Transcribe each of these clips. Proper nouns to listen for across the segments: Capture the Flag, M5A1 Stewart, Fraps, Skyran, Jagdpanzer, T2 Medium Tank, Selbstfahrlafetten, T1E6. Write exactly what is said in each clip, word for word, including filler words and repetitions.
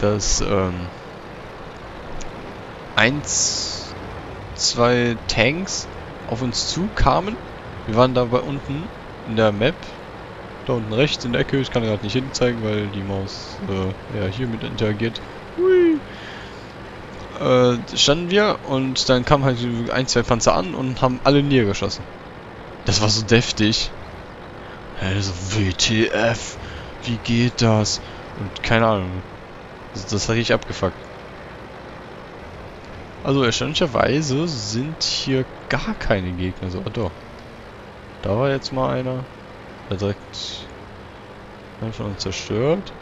dass ähm, eins, zwei Tanks auf uns zu kamen. Wir waren da bei unten in der Map, da unten rechts in der Ecke. Ich kann gerade nicht hinzeigen, weil die Maus äh, ja hier mit interagiert. Hui. Äh, standen wir und dann kamen halt ein, zwei Panzer an und haben alle niedergeschossen. Das war so deftig. Also W T F, wie geht das? Und keine Ahnung. Das, das hatte ich abgefuckt. Also erstaunlicherweise sind hier gar keine Gegner. So, ah, doch. Da war jetzt mal einer. Der direkt einen von uns zerstört.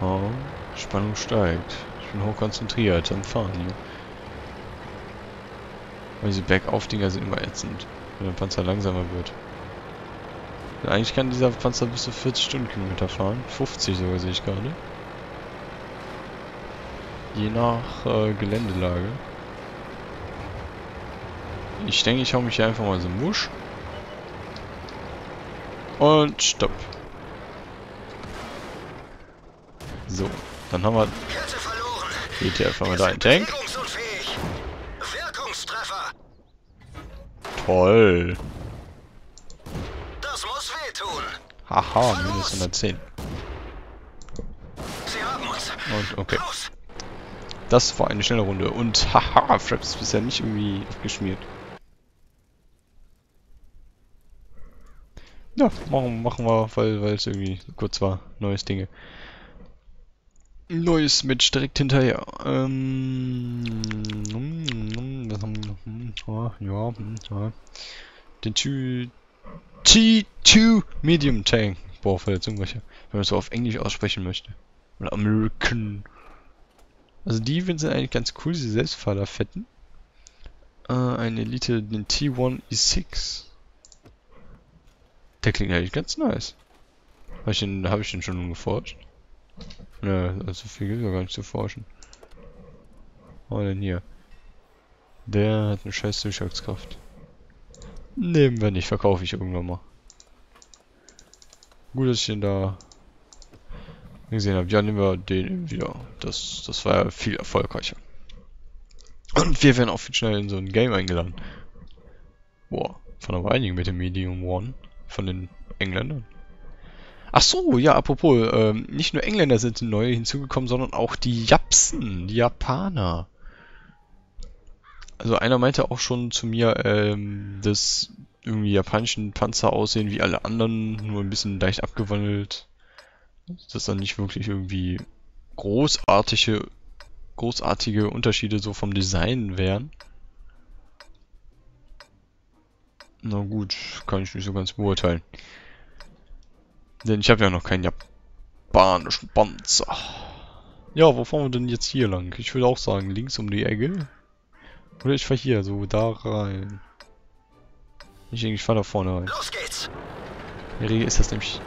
Oh, Spannung steigt. Ich bin hoch konzentriert am Fahren hier. Aber diese Bergaufdinger sind immer ätzend, wenn der Panzer langsamer wird. Denn eigentlich kann dieser Panzer bis zu vierzig Stundenkilometer fahren. fünfzig sogar sehe ich gerade. Je nach äh, Geländelage. Ich denke, ich hau mich hier einfach mal so musch. Und stopp. So, dann haben wir... E T F haben wir da einen Tank. Toll. Das muss wehtun. Haha, minus hundertzehn. Sie haben uns. Und okay. Raus. Das war eine schnelle Runde. Und haha, Fraps ist bisher nicht irgendwie abgeschmiert. Ja, machen, machen wir, weil, weil es irgendwie kurz war. Neues Dinge. Neues Match direkt hinterher. Ähm, was haben wir noch? Ja, ja. Den T zwei Medium Tank. Boah, Verletzung, welche. Wenn man so auf Englisch aussprechen möchte. Oder American. Also die sind eigentlich ganz cool, diese Selbstfahrerfetten. Äh, eine Elite, den T eins E sechs. Der klingt eigentlich ganz nice. Habe ich den, hab ich den schon geforscht? Ja, so viel gibt es gar nicht zu forschen. Was haben wir denn hier? Der hat eine scheiß Durchschlagskraft. Nehmen wir nicht, verkaufe ich irgendwann mal. Gut, dass ich den da gesehen habe. Ja, nehmen wir den wieder. Das, das war ja viel erfolgreicher. Und wir werden auch viel schneller in so ein Game eingeladen. Boah, von aber einigen mit dem Medium One. Von den Engländern. Ach so, ja, apropos, ähm, nicht nur Engländer sind neu hinzugekommen, sondern auch die Japsen, die Japaner. Also einer meinte auch schon zu mir, ähm, dass irgendwie japanischen Panzer aussehen wie alle anderen, nur ein bisschen leicht abgewandelt. Dass dann nicht wirklich irgendwie großartige, großartige Unterschiede so vom Design wären. Na gut, kann ich nicht so ganz beurteilen. Denn ich habe ja noch keinen japanischen Panzer. Ja, wo fahren wir denn jetzt hier lang? Ich würde auch sagen, links um die Ecke. Oder ich fahre hier, so da rein. Ich denke, ich fahre da vorne rein. Los geht's! In der Regel ist das nämlich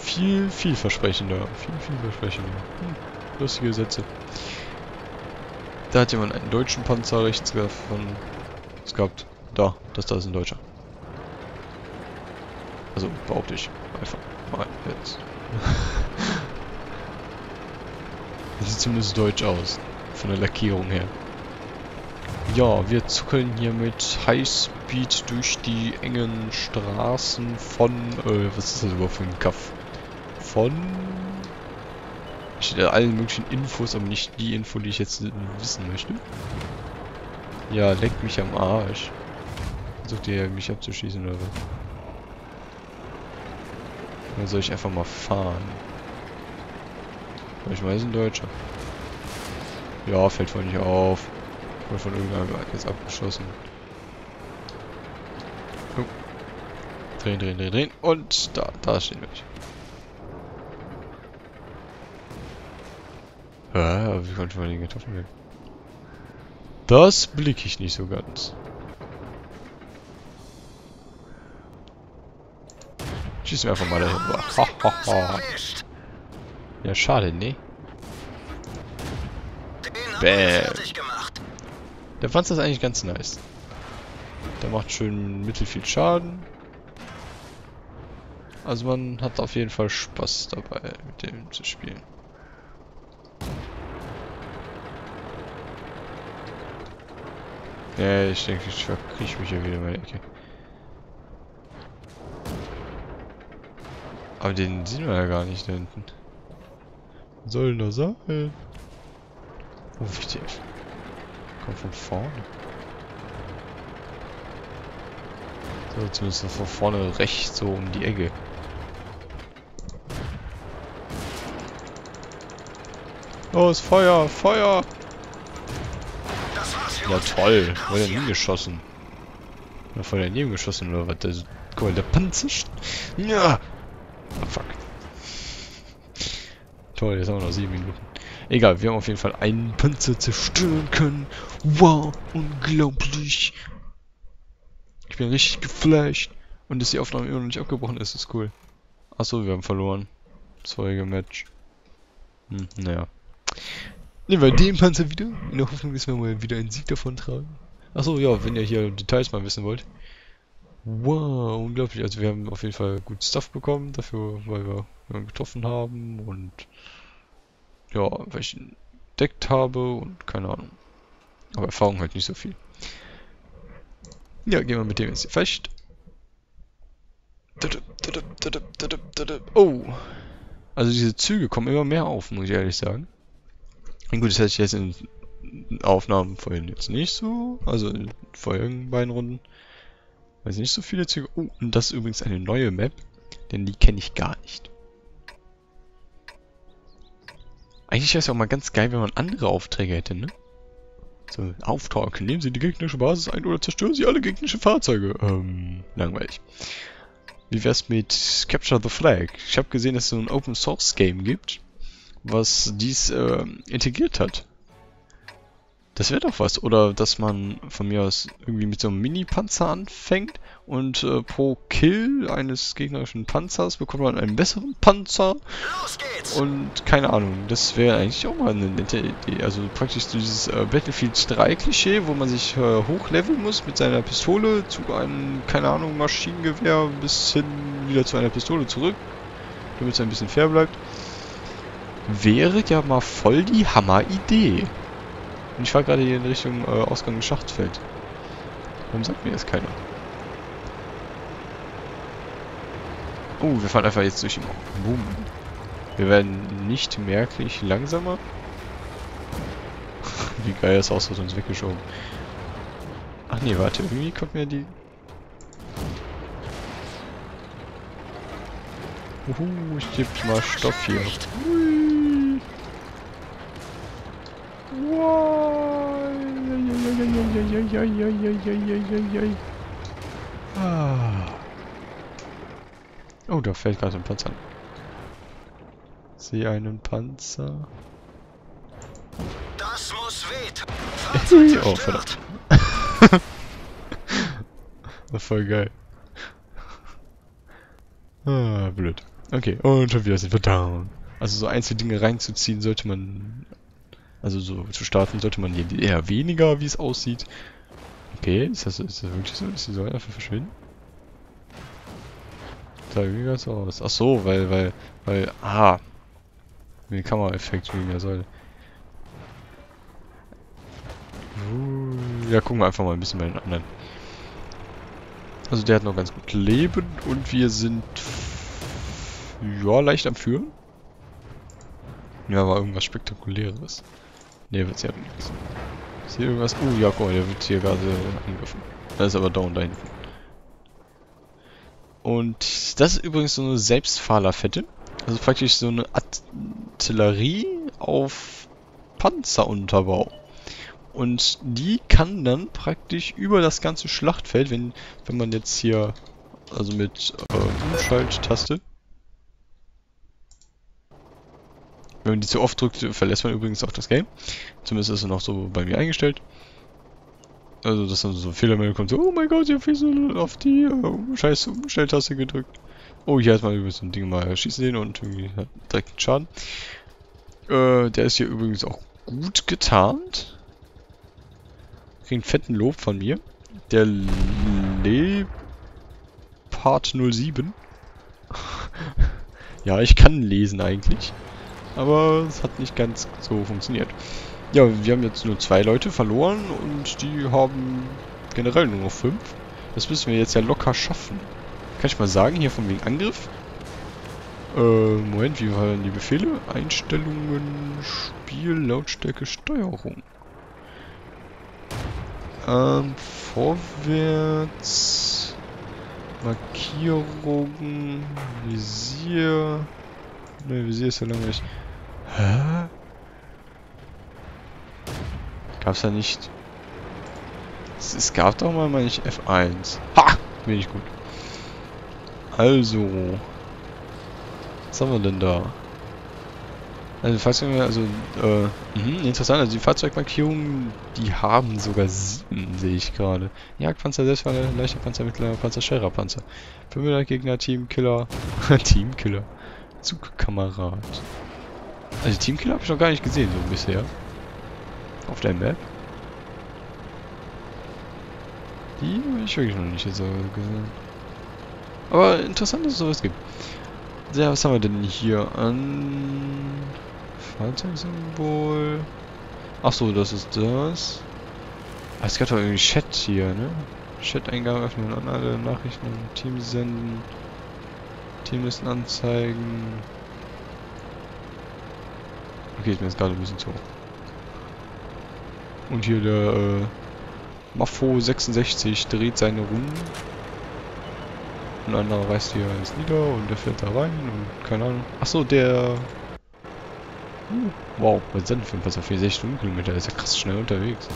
viel, vielversprechender. Viel, vielversprechender. Hm, lustige Sätze. Da hat jemand einen deutschen Panzer rechts von es gehabt. Da, das da ist ein deutscher. Also, behaupte ich. Einfach. Nein, jetzt. Das sieht zumindest deutsch aus. Von der Lackierung her. Ja, wir zuckeln hier mit Highspeed durch die engen Straßen von... Äh, was ist das überhaupt für ein Kaff? Von... Steht da allen möglichen Infos, aber nicht die Info, die ich jetzt wissen möchte. Ja, leckt mich am Arsch. Versucht ihr mich abzuschießen oder was? Dann soll ich einfach mal fahren. Ich weiß, ein Deutscher. Ja, fällt voll nicht auf. Ich wurde von irgendeinem jetzt abgeschossen. Oh. Drehen, drehen, drehen, drehen. Und da, da stehen wir nicht. Ja, wie konnten wir den getroffen werden? Das blicke ich nicht so ganz. Schießen wir einfach mal dahin. Ja, schade, ne? Bäm. Der Panzer ist eigentlich ganz nice. Der macht schön mittel viel Schaden. Also man hat auf jeden Fall Spaß dabei, mit dem zu spielen. Ja, ich denke, ich verkrieche mich ja wieder mal in die Ecke. Aber den sehen wir ja gar nicht da hinten. Was soll denn da sein? Oh, wichtig. Kommt von vorne. So, zumindest von vorne rechts so um die Ecke. Los, Feuer, Feuer! Ja toll, wurde ja nie geschossen. War voll daneben geschossen oder was? Der, guck mal, der Panzer. Ja! Oh, fuck. Toll, jetzt haben wir noch sieben Minuten. Egal, wir haben auf jeden Fall einen Panzer zerstören können. Wow, unglaublich. Ich bin richtig geflasht. Und dass die Aufnahme immer noch nicht abgebrochen ist, ist cool. Achso, wir haben verloren. Zweige Match. Hm, naja. Nehmen wir den Panzer wieder, in der Hoffnung, dass wir mal wieder einen Sieg davon tragen. Achso, ja, wenn ihr hier Details mal wissen wollt. Wow, unglaublich. Also wir haben auf jeden Fall gut Stuff bekommen, dafür, weil wir jemanden getroffen haben und ja, weil ich ihn entdeckt habe und keine Ahnung. Aber Erfahrung halt nicht so viel. Ja, gehen wir mit dem jetzt vielleicht. Oh! Also diese Züge kommen immer mehr auf, muss ich ehrlich sagen. Gut, das hätte ich jetzt in Aufnahmen vorhin jetzt nicht so, also in vorherigen beiden Runden, weiß nicht so viele Züge. Oh, und das ist übrigens eine neue Map, denn die kenne ich gar nicht. Eigentlich wäre es auch mal ganz geil, wenn man andere Aufträge hätte, ne? So, Auftrag, nehmen Sie die gegnerische Basis ein oder zerstören Sie alle gegnerischen Fahrzeuge. Ähm, langweilig. Wie wär's mit Capture the Flag? Ich habe gesehen, dass es so ein Open Source Game gibt, was dies äh, integriert hat. Das wäre doch was. Oder dass man von mir aus irgendwie mit so einem Mini-Panzer anfängt und äh, pro Kill eines gegnerischen Panzers bekommt man einen besseren Panzer. Los geht's. Und keine Ahnung, das wäre eigentlich auch mal eine nette Idee. Also praktisch so dieses äh, Battlefield drei Klischee, wo man sich äh, hochleveln muss mit seiner Pistole zu einem, keine Ahnung, Maschinengewehr bis hin wieder zu einer Pistole zurück, damit es ein bisschen fair bleibt. Wäre ja mal voll die Hammer-Idee. Und ich fahre gerade hier in Richtung äh, Ausgang des Schachtfelds. Warum sagt mir das keiner? Oh, wir fahren einfach jetzt durch den Boom. Wir werden nicht merklich langsamer. Wie geil das aus, wird uns weggeschoben. Ach nee, warte, irgendwie kommt mir die... Uhu, ich geb mal Stoff hier. Ah. Oh, da fällt gerade ein Panzer an. Sehe einen Panzer. Das muss weht. Oh, verdammt. Das ist voll geil. Ah, blöd. Okay, und schon wieder sind wir down. Also so einzelne Dinge reinzuziehen sollte man... Also so zu starten sollte man eher weniger, wie es aussieht. Okay, ist das, ist das wirklich so? Ist die Säule einfach verschwinden? Sah irgendwie ganz so aus. Ach so, weil, weil, weil... Ah! Mit dem Kameraeffekt wegen der Säule. Uh, ja, gucken wir einfach mal ein bisschen bei den anderen. Also der hat noch ganz gut Leben und wir sind... Ja, leicht am Führen. Ja, war irgendwas Spektakuläres. Ne, wird's ja nichts. Ist hier irgendwas? Oh ja, guck mal, der wird hier gerade angegriffen. Da ist aber down da hinten. Und das ist übrigens so eine Selbstfahrerfette. Also praktisch so eine Artillerie auf Panzerunterbau. Und die kann dann praktisch über das ganze Schlachtfeld, wenn, wenn man jetzt hier, also mit äh, Umschalttaste, wenn man die zu oft drückt, verlässt man übrigens auch das Game. Zumindest ist es noch so bei mir eingestellt. Also, dass dann so ein Fehlermeldung kommt, so, oh mein Gott, ich hab viel auf die äh, scheiß Umstelltaste gedrückt. Oh, hier hat man übrigens so ein Ding mal schießen sehen und irgendwie hat direkt einen Schaden. Äh, der ist hier übrigens auch gut getarnt. Kriegt einen fetten Lob von mir. Der Leopard null sieben. Ja, ich kann lesen eigentlich. Aber es hat nicht ganz so funktioniert. Ja, wir haben jetzt nur zwei Leute verloren und die haben generell nur noch fünf. Das müssen wir jetzt ja locker schaffen. Kann ich mal sagen, hier von wegen Angriff? Äh, Moment, wie waren die Befehle? Einstellungen, Spiel, Lautstärke, Steuerung. Ähm, vorwärts, Markierungen, Visier. Ne, Visier ist ja langweilig. Hä? Gab's ja nicht. Es gab doch mal, meine ich, F eins. Ha! Bin ich gut. Also. Was haben wir denn da? Also, Fahrzeuge, also, äh, mh, interessant. Also, die Fahrzeugmarkierungen, die haben sogar sieben, sehe ich gerade. Jagdpanzer, Selbstfalle, leichter Panzer, mittlerer Panzer, schwerer Panzer. Fünfer Gegner, Teamkiller. Teamkiller. Zugkamerad. Also, Teamkiller habe ich noch gar nicht gesehen, so bisher. Auf der Map. Die habe ich wirklich noch nicht so gesehen. Aber interessant, dass es sowas gibt. Ja, was haben wir denn hier an? Fahrzeugsymbol. Achso, das ist das. Ah, es gab doch irgendwie Chat hier, ne? Chat-Eingabe öffnen, an alle Nachrichten, Team senden, Teamlisten anzeigen. Okay, ich bin jetzt gerade ein bisschen zu hoch. Und hier der äh, Maffo sechsundsechzig dreht seine Runden. Ein anderer reißt hier eins nieder und der fährt da rein und keine Ahnung. Achso, der. Hm. Wow, was sind für ein Passer? vierundsechzig Stundenkilometer, ist ja krass schnell unterwegs.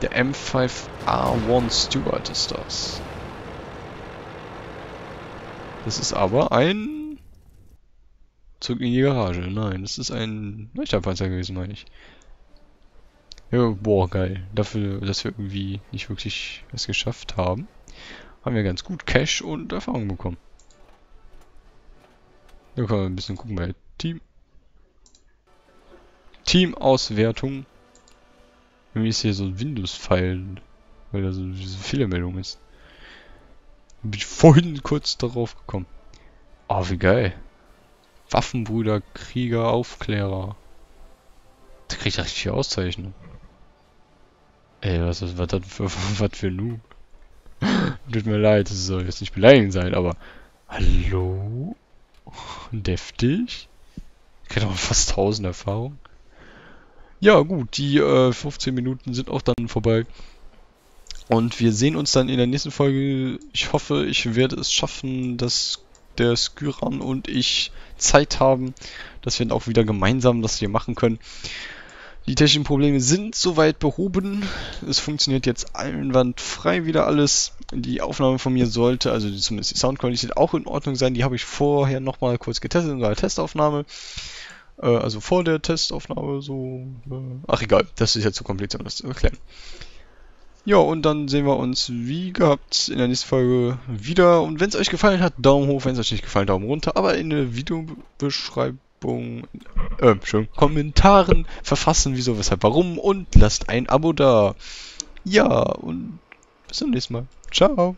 Der M fünf A eins Stewart ist das. Das ist aber ein. Zurück in die Garage. Nein, das ist ein Leichtpanzer gewesen, meine ich. Ja, boah, geil. Dafür, dass wir irgendwie nicht wirklich es geschafft haben, haben wir ganz gut Cash und Erfahrung bekommen. Da können wir ein bisschen gucken bei Team. Teamauswertung. Irgendwie ist hier so ein Windows-File, weil da so eine Fehlermeldung ist. Bin ich vorhin kurz darauf gekommen. Oh, wie geil. Waffenbrüder, Krieger, Aufklärer. Da kriegt er richtig viel Auszeichnung. Ey, was ist was das für, was für Noob? Tut mir leid, das soll jetzt nicht beleidigend sein, aber. Hallo? Deftig? Ich krieg doch fast tausend Erfahrung. Ja, gut, die äh, fünfzehn Minuten sind auch dann vorbei. Und wir sehen uns dann in der nächsten Folge. Ich hoffe, ich werde es schaffen, dass der Skyran und ich Zeit haben, dass wir dann auch wieder gemeinsam das hier machen können. Die technischen Probleme sind soweit behoben. Es funktioniert jetzt einwandfrei wieder alles. Die Aufnahme von mir sollte, also zumindest die Soundqualität, auch in Ordnung sein. Die habe ich vorher nochmal kurz getestet in einer Testaufnahme. Äh, also vor der Testaufnahme so. Äh, ach egal, das ist jetzt zu kompliziert, um das zu erklären. Ja, und dann sehen wir uns wie gehabt in der nächsten Folge wieder. Und wenn es euch gefallen hat, Daumen hoch. Wenn es euch nicht gefallen, Daumen runter. Aber in der Videobeschreibung. Äh, schön. Kommentaren verfassen, wieso, weshalb, warum und lasst ein Abo da. Ja, und bis zum nächsten Mal. Ciao.